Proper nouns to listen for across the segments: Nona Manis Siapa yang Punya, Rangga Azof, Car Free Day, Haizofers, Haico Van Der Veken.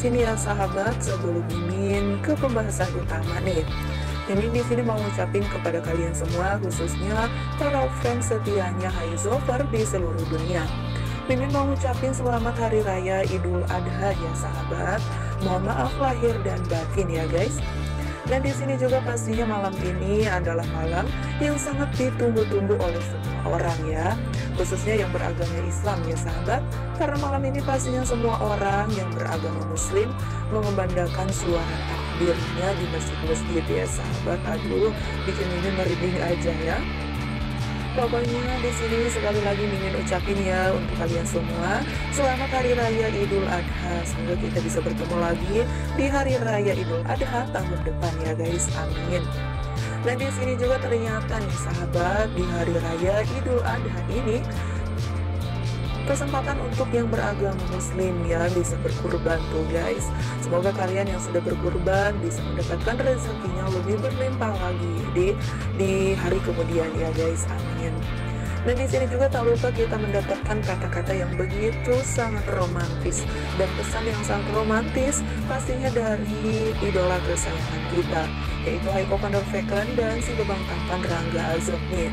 sini ya sahabat, sebelum mimin ke pembahasan utama nih, mimin di sini mau ngucapin kepada kalian semua, khususnya para fans setianya Haizofers di seluruh dunia. Mimin mau ngucapin selamat Hari Raya Idul Adha ya sahabat. Mohon maaf lahir dan batin ya guys. Dan di sini juga pastinya malam ini adalah malam yang sangat ditunggu-tunggu oleh semua orang ya, khususnya yang beragama Islam ya sahabat, karena malam ini pastinya semua orang yang beragama Muslim mengembangkan suara takbirnya di masjid-masjid ya sahabat. Aduh, bikin ini merinding aja ya. Pokoknya di sini sekali lagi ingin ucapin ya untuk kalian semua, selamat Hari Raya Idul Adha. Semoga kita bisa bertemu lagi di Hari Raya Idul Adha tahun depan ya guys, amin. Dan di sini juga ternyata nih sahabat, di Hari Raya Idul Adha ini kesempatan untuk yang beragama Muslim ya bisa berkurban tuh guys. Semoga kalian yang sudah berkurban bisa mendapatkan rezekinya lebih berlimpah lagi di hari kemudian ya guys, amin. Dan di sini juga tak lupa kita mendapatkan kata-kata yang begitu sangat romantis dan pesan yang sangat romantis pastinya dari idola kesayangan kita, yaitu Haico Van Der Veken dan si Bebang Tampan Rangga Azof nih,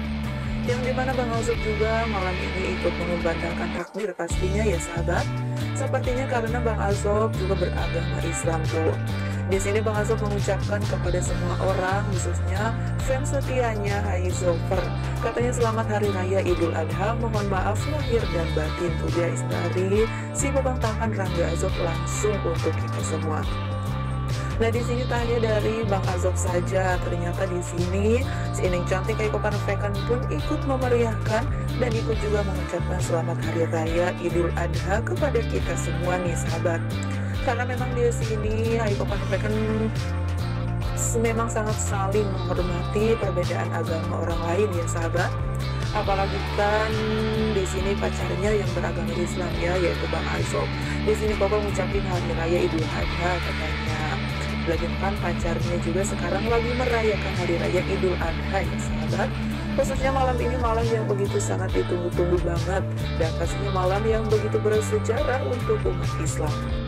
yang dimana Bang Azof juga malam ini ikut mengumandangkan takbir pastinya ya sahabat. Sepertinya karena Bang Azof juga beragama Islam tuh. Di sini Bang Azof mengucapkan kepada semua orang, khususnya fans setianya Haizofers, katanya selamat Hari Raya Idul Adha, mohon maaf lahir dan batin tuh guys, dari si Bebang Tampan Rangga Azof langsung untuk kita semua. Nah di sini tak hanya dari Bang Azof saja, ternyata di sini si Neng cantik Haico Van Der Veken pun ikut memeriahkan dan ikut juga mengucapkan selamat Hari Raya Idul Adha kepada kita semua nih sahabat. Karena memang di sini Haico Van Der Veken memang sangat saling menghormati perbedaan agama orang lain ya sahabat. Apalagi kan di sini pacarnya yang beragama Islam ya, yaitu Bang Azof. Di sini Bapak mengucapkan Hari Raya Idul Adha katanya. Lagikan pacarnya juga sekarang lagi merayakan Hari Raya Idul Adha ya sahabat. Khususnya malam ini malam yang begitu sangat ditunggu-tunggu banget, dan pastinya malam yang begitu bersejarah untuk umat Islam.